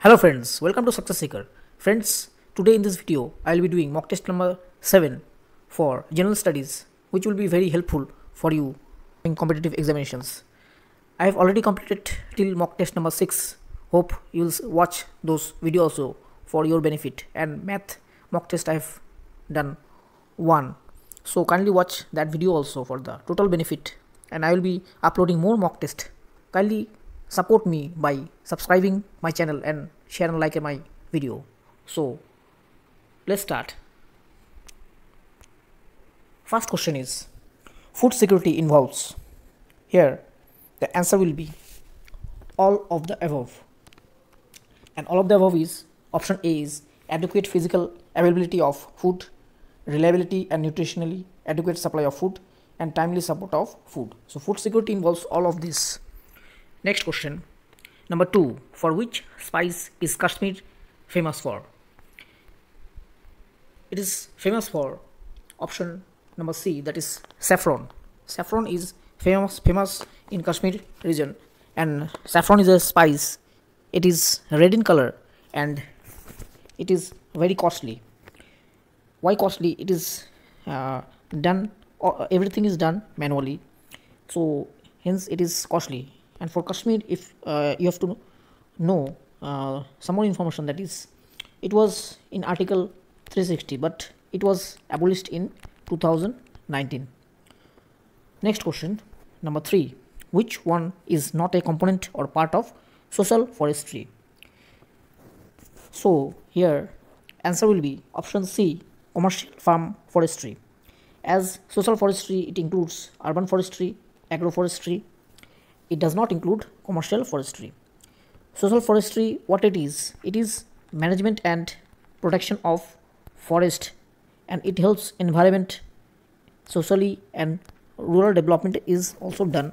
Hello friends, welcome to Success Seeker. Friends, today in this video, I will be doing mock test number 7 for general studies, which will be very helpful for you in competitive examinations. I have already completed till mock test number 6. Hope you will watch those videos also for your benefit. And math mock test I have done 1. So kindly watch that video also for the total benefit. And I will be uploading more mock test. Kindly support me by subscribing my channel and share and like my video. So let's start. First question is, food security involves. Here the answer will be all of the above, and all of the above is option A is adequate physical availability of food, reliability and nutritionally adequate supply of food, and timely support of food. So food security involves all of this. Next question, number 2. For which spice is Kashmir famous for? It is famous for option number C, that is saffron. Saffron is famous in Kashmir region, and saffron is a spice. It is red in color and it is very costly. Why costly? It is done, everything is done manually, so hence it is costly. And for Kashmir, if you have to know some more information, that is, it was in Article 360, but it was abolished in 2019. Next question, number 3. Which one is not a component or part of social forestry? So here answer will be option C, commercial farm forestry. As social forestry, it includes urban forestry, agroforestry. It does not include commercial forestry. Social forestry, what it is? It is management and protection of forest, and it helps environment socially, and rural development is also done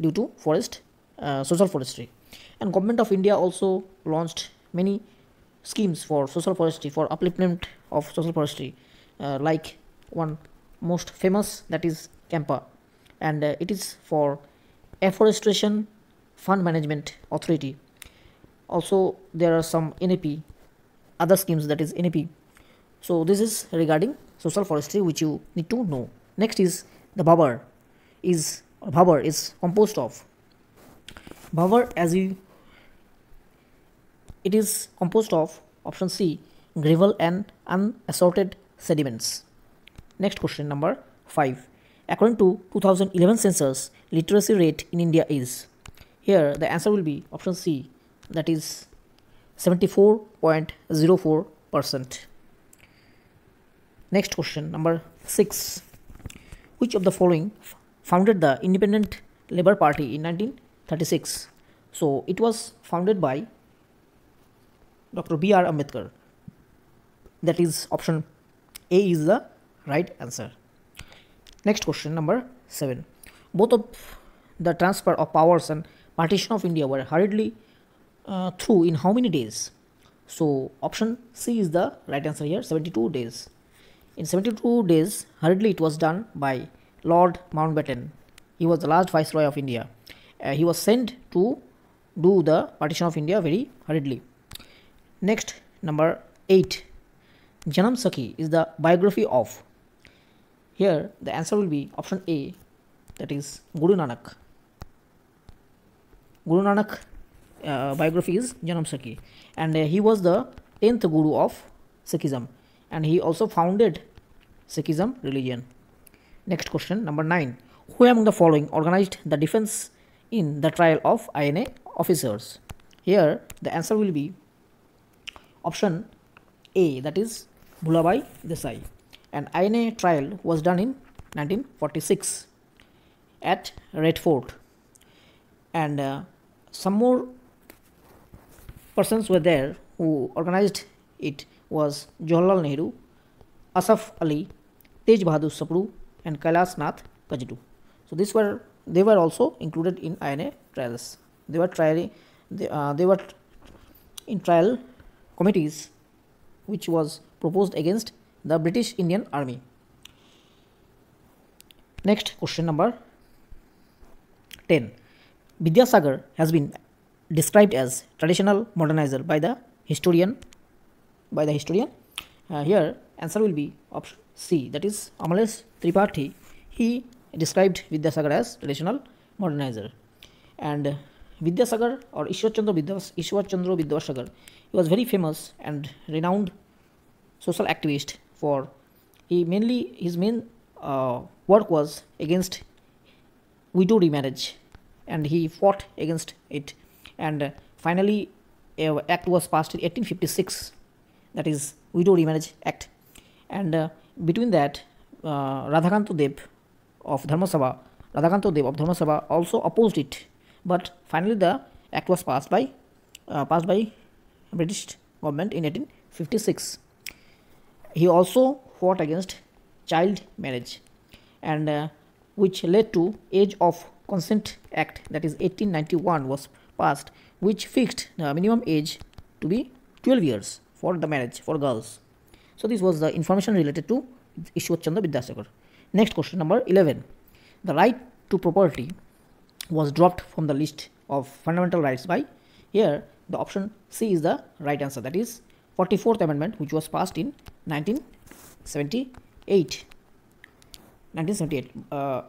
due to forest, social forestry. And Government of India also launched many schemes for social forestry, for upliftment of social forestry, like one most famous, that is Kampa, and it is for Afforestation Fund Management Authority. Also there are some NAP, other schemes, that is NAP. So this is regarding social forestry, which you need to know. Next is the Bhabar. Bhabar is composed of. Bhabar, as you, it is composed of option C, gravel and unassorted sediments. Next question, number 5. According to 2011 census, literacy rate in India is. Here the answer will be option C, that is 74.04%. Next question, number 6. Which of the following founded the Independent Labour Party in 1936? So it was founded by Dr. B. R. Ambedkar. That is option A is the right answer. Next question, number 7. Both of the transfer of powers and partition of India were hurriedly through in how many days? So option C is the right answer here, 72 days. In 72 days, hurriedly it was done by Lord Mountbatten. He was the last Viceroy of India. He was sent to do the partition of India very hurriedly. Next, number 8. Janam Sakhi is the biography of. Here the answer will be option A, that is Guru Nanak. Guru Nanak biography is Janam Sakhi, and he was the 10th Guru of Sikhism, and he also founded Sikhism religion. Next question, number 9. Who among the following organized the defense in the trial of INA officers? Here the answer will be option A, that is Bhulabhai Desai. An INA trial was done in 1946 at Red Fort, and some more persons were there who organized it. Was Jawaharlal Nehru, Asaf Ali, Tej Bahadur Sapru, and Kailas Nath Gajdo. So these were, they were also included in INA trials. They were they were in trial committees, which was proposed against the British Indian Army. Next question, number 10. Vidya Sagar has been described as traditional modernizer by the historian. Here answer will be option C, that is Amalesh Tripathi. He described Vidya Sagar as traditional modernizer. And Vidya Sagar, or Ishwar Chandra Vidya Sagar, he was very famous and renowned social activist. For his main work was against widow remarriage, and he fought against it. And finally, an act was passed in 1856, that is Widow Remarriage Act. And between that, Radhakanta Dev of Dharma Sabha also opposed it. But finally, the act was passed by British government in 1856. He also fought against child marriage, and which led to Age of Consent Act, that is 1891 was passed, which fixed the minimum age to be 12 years for the marriage for girls. So this was the information related to Ishwar Chandra Vidya Sagar. Next question number 11. The right to property was dropped from the list of fundamental rights by. Here the option C is the right answer, that is 44th Amendment, which was passed in 1978.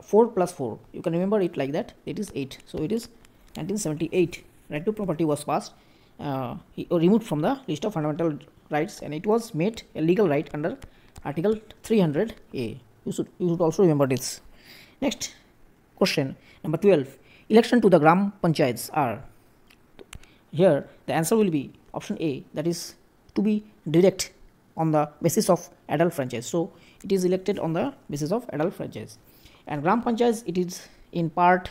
4 plus 4, you can remember it like that, it is 8. So it is 1978 right to property was passed, removed from the list of fundamental rights, and it was made a legal right under Article 300A. You should also remember this. Next question number 12. Election to the Gram Panchayats are. Here the answer will be option A, that is to be direct on the basis of adult franchise. So it is elected on the basis of adult franchise. And Gram Panchayats, it is in part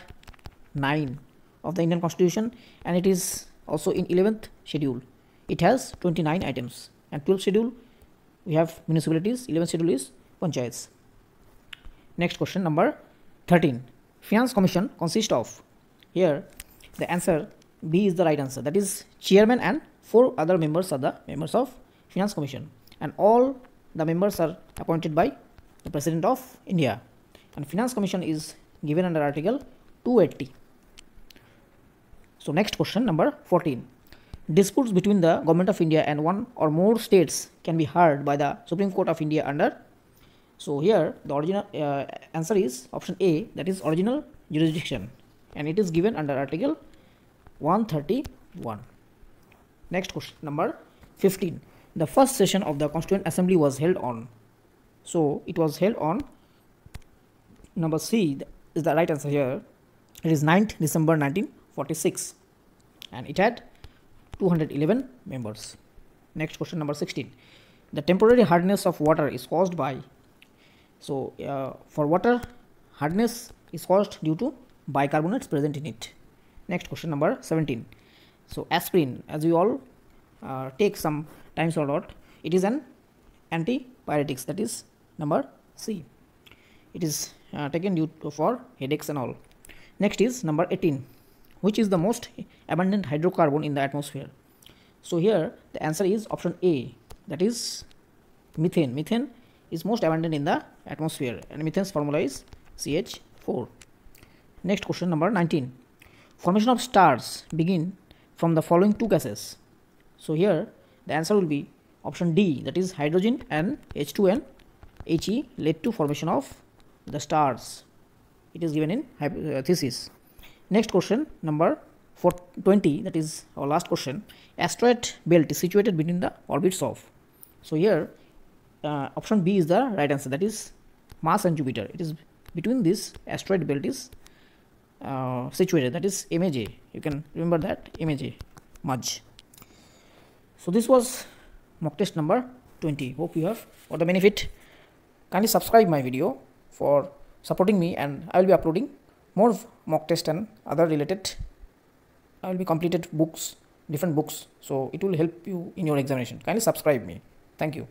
9 of the Indian Constitution, and it is also in 11th schedule. It has 29 items, and 12th schedule we have municipalities, 11th schedule is panchayats. Next question number 13. Finance Commission consists of. Here the answer B is the right answer, that is chairman and 4 other members are the members of Finance Commission, and all the members are appointed by the President of India. And Finance Commission is given under Article 280. So next question number 14. Disputes between the Government of India and one or more states can be heard by the Supreme Court of India under. So here the original answer is option A, that is original jurisdiction, and it is given under Article 131. Next question number 15. The first session of the Constituent Assembly was held on. So it was held on. Number C is the right answer here. It is 9th December 1946, and it had 211 members. Next question number 16. The temporary hardness of water is caused by. So for water, hardness is caused due to bicarbonates present in it. Next question number 17. So aspirin, as we all take some times or not, it is an antipyretics, that is number C. It is taken due to for headaches and all. Next is number 18. Which is the most abundant hydrocarbon in the atmosphere? So here the answer is option A, that is methane. Methane is most abundant in the atmosphere, and methane's formula is CH4. Next question number 19. Formation of stars begin from the following 2 gases. So here the answer will be option D, that is hydrogen and H2 and He led to formation of the stars. It is given in hypothesis. Next question number 20, that is our last question. Asteroid belt is situated between the orbits of. So here option B is the right answer, that is Mars and Jupiter. It is between this asteroid belt is situated, that is MAJ. You can remember that MAJ, Maj. So this was mock test number 20. Hope you have got the benefit. Kindly subscribe my video for supporting me, and I will be uploading more mock test and other related. I will be completed books, different books. So it will help you in your examination. Kindly subscribe me. Thank you.